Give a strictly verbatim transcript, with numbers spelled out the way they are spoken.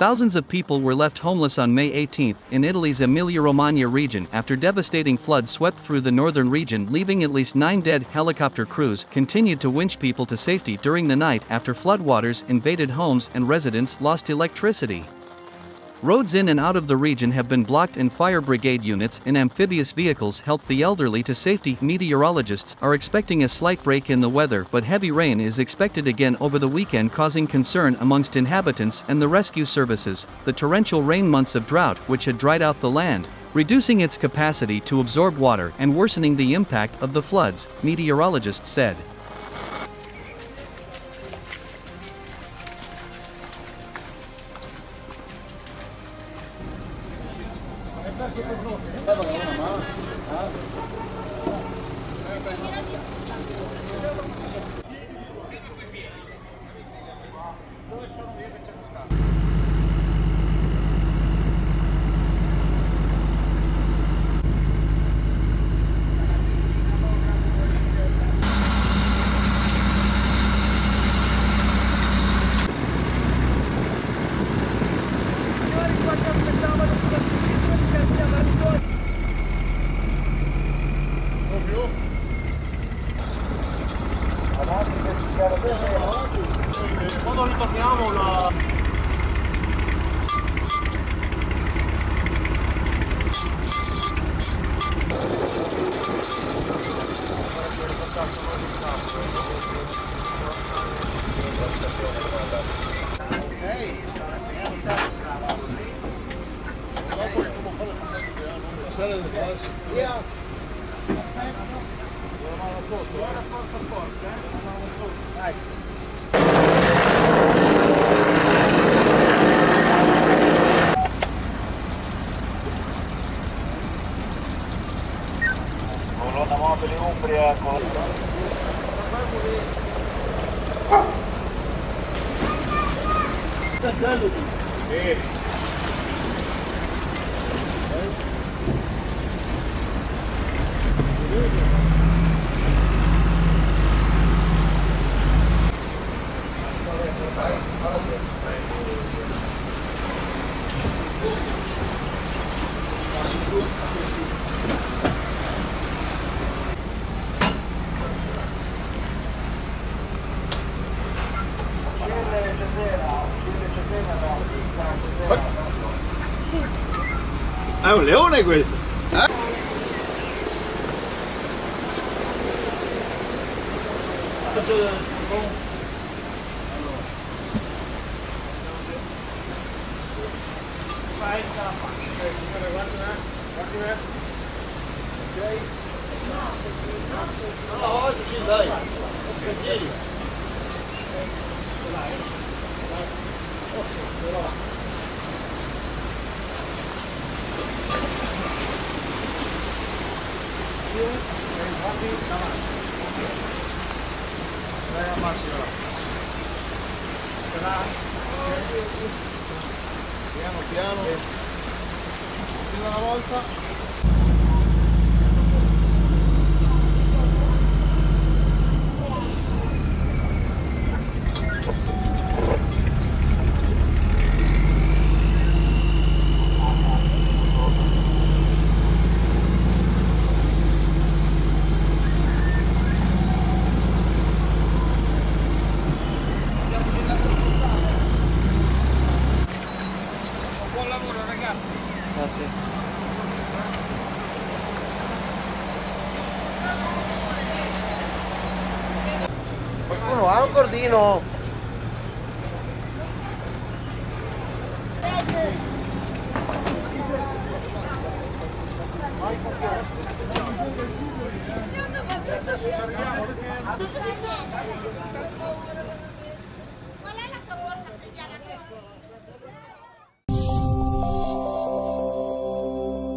Thousands of people were left homeless on May eighteenth in Italy's Emilia-Romagna region after devastating floods swept through the northern region, leaving at least nine dead. Helicopter crews continued to winch people to safety during the night after floodwaters invaded homes and residents lost electricity. Roads in and out of the region have been blocked, and fire brigade units in amphibious vehicles help the elderly to safety. Meteorologists are expecting a slight break in the weather, but heavy rain is expected again over the weekend, causing concern amongst inhabitants and the rescue services. The torrential rain months of drought, which had dried out the land, reducing its capacity to absorb water and worsening the impact of the floods, meteorologists said. Quando ritorniamo la... Yeah. Buona forza forza, eh? Dai. È un leone questo! Eh? Piano piano, prima una volta. Qualcuno ha un cordino? Adesso ci arriviamo perché...